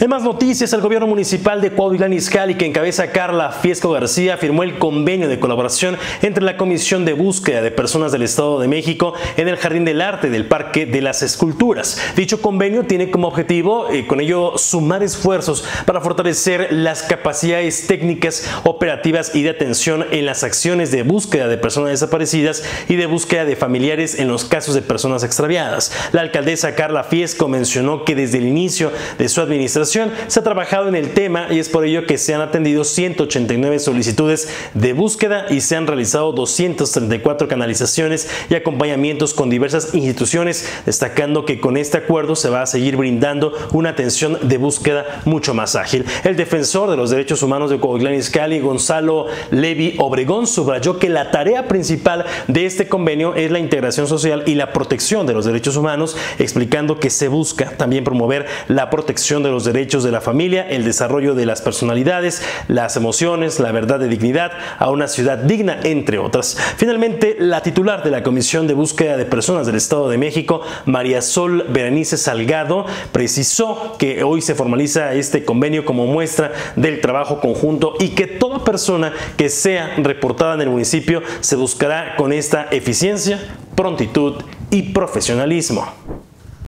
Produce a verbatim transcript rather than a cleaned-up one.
En más noticias, el gobierno municipal de Cuautitlán Izcalli, que encabeza Karla Fiesco García, firmó el convenio de colaboración entre la Comisión de Búsqueda de Personas del Estado de México en el Jardín del Arte del Parque de las Esculturas. Dicho convenio tiene como objetivo, eh, con ello, sumar esfuerzos para fortalecer las capacidades técnicas, operativas y de atención en las acciones de búsqueda de personas desaparecidas y de búsqueda de familiares en los casos de personas extraviadas. La alcaldesa Karla Fiesco mencionó que desde el inicio de su administración se ha trabajado en el tema y es por ello que se han atendido ciento ochenta y nueve solicitudes de búsqueda y se han realizado doscientas treinta y cuatro canalizaciones y acompañamientos con diversas instituciones, destacando que con este acuerdo se va a seguir brindando una atención de búsqueda mucho más ágil. El defensor de los derechos humanos de Cuautitlán Izcalli, Gonzalo Levi Obregón, subrayó que la tarea principal de este convenio es la integración social y la protección de los derechos humanos, explicando que se busca también promover la protección de los derechos derechos de la familia, el desarrollo de las personalidades, las emociones, la verdad de dignidad a una ciudad digna, entre otras. Finalmente, la titular de la Comisión de Búsqueda de Personas del Estado de México, María Sol Berenice Salgado, precisó que hoy se formaliza este convenio como muestra del trabajo conjunto y que toda persona que sea reportada en el municipio se buscará con esta eficiencia, prontitud y profesionalismo.